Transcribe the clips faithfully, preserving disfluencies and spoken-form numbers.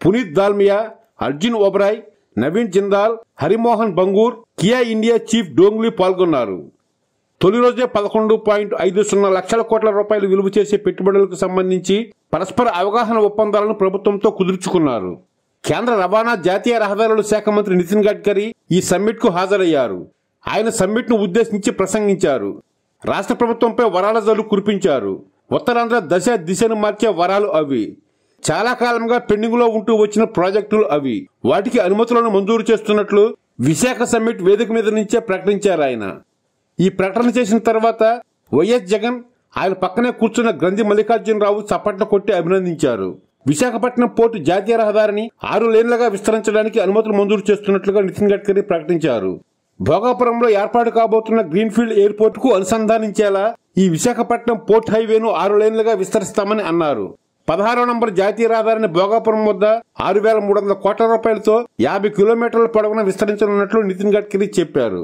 Punit Dalmia, Arjun Obray, Naveen Jindal, Harimohan Bangur, Kia India Chief Dongli Palgonaru. Toliroje Palkondu point Aidu Suna Lakshal Kotla Ropal Vilvuches Petubal Samanichi, Paraspar Avagahan Opandaran Probotomto Kudruchukunaru. Kendra Ravana Jatia Rahavaru Sakamatri Nitin Gadkari, E Summit Ku Hazarayaru. Aina Summit Nu Udes Nichi Prasangincharu. Rasta Probotompe Varalazalu Kurpincharu. Utarandhra Dasha Dishanu Marche Varalu Avi. Chala Kalamga Pendingulo Untu Vachina Projectul Avi. Vatiki Anumatulanu Manjooru Chestunatlu, Vishakha Summit Vedika Meeda Nunche Prakatincharu Ayana. Ee Prakatana Chesina Tarvata, Y S Jagan, Ayana Pakkane Kurchunna Gandhi Mallikarjuna Rao Chapatla Kotti Abhinandincharu. Vishakhapatnam Portu Jatiya Rahadarini, Aaru Lenlaga Vistarinchadaniki Anumatalu Manjooru Chestunatluga Nitin Gadkari Prakatincharu. Bhogapuramlo Yerpatu Kabotuna Greenfield Airport ku Anusandhaninchela, E Vishakhapatnam Port Highway nu Aaru Lenlaga Vistaristamani Annaru. Padharo number Jati Radarani Bhogapuram Vadda, ఆరు వేల మూడు వందల కోట్ల రూపాయలతో యాభై కిలోమీటర్ల పొడవున విస్తరించనున్నట్లు నితిన్ గడ్కరీ చెప్పారు.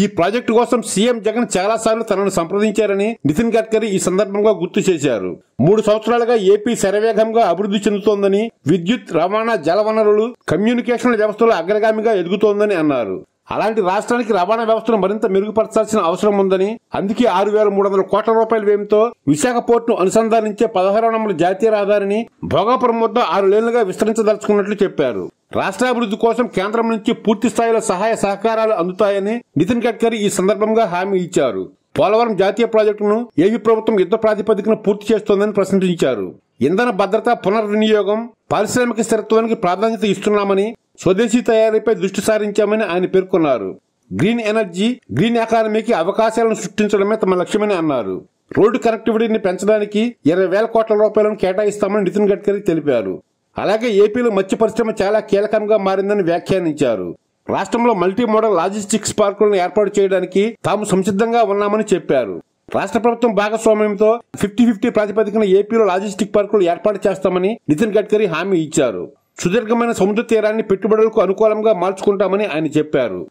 ఈ ప్రాజెక్టు కోసం సీఎం జగన్ చాలా సార్లు తనను సంప్రదించారని నితిన్ గడ్కరీ ఈ సందర్భంగా గుర్తు చేశారు. మూడు సంవత్సరాలుగా ఏపీ శరవేగంగా అభివృద్ధి చెందుతోందని, విద్యుత్, రవాణా, జలవనరులు, కమ్యూనికేషన్ల వ్యవస్థలో అగ్రగామిగా ఎదుగుతోందని అన్నారు. అలాంటి రాష్ట్రానికి రవాణా వ్యవస్థను మరింత మెరుగుపరచాల్సిన అవసరం ఉందని, అందుకే ఆరు వేల మూడు వందల కోట్ల రూపాయల వ్యయంతో విశాఖ పోర్టును అనుసంధానించే పదహారవ నంబర్ జాతీయ రహదారిని భోగాపురం వద్ద ఆరు లేన్లుగా విస్తరించదలుచుకున్నట్లు చెప్పారు. రాష్ట్రాభివృద్ధి కోసం కేంద్రం నుంచి పూర్తి స్థాయిలో సహాయ సహకారాలు అందుతాయని నితిన్ గడ్కరీ ఈ సందర్భంగా హామీ ఇచ్చారు. పోలవరం జాతీయ ప్రాజెక్టును ఏపీ ప్రభుత్వం యుద్ధ ప్రాతిపదికన పూర్తి చేస్తోందని ప్రశంసించారు. ఇంధన భద్రత, పునర్వినియోగం, పారిశ్రామిక స్థిరత్వానికి ప్రాధాన్యత ఇస్తున్నామని, స్వదేశీ తయారీపై దృష్టి సారించామని ఆయన పేర్కొన్నారు. గ్రీన్ ఎనర్జీ, గ్రీన్ ఎకానమీకి అవకాశాలను సృష్టించడమే తమ లక్ష్యమని అన్నారు. రోడ్డు కనెక్టివిటీని పెంచడానికి ఇరవై వేల కోట్ల రూపాయలను కేటాయిస్తామని నితిన్ గడ్కరీ తెలిపారు. అలాగే ఏపీలో మత్స్య పరిశ్రమ చాలా కీలకంగా మారిందని వ్యాఖ్యానించారు. రాష్ట్రంలో మల్టీ మోడల్ లాజిస్టిక్స్ పార్కులను ఏర్పాటు చేయడానికి తాము సంసిద్ధంగా ఉన్నామని చెప్పారు. రాష్ట్ర ప్రభుత్వం భాగస్వామ్యంతో ఫిఫ్టీ ఫిఫ్టీ ప్రాతిపదికన ఏపీలో లాజిస్టిక్ పార్కులు ఏర్పాటు చేస్తామని నితిన్ గడ్కరీ హామీ ఇచ్చారు. సుదీర్ఘమైన సముద్ర తీరాన్ని పెట్టుబడులకు అనుకూలంగా మార్చుకుంటామని ఆయన చెప్పారు.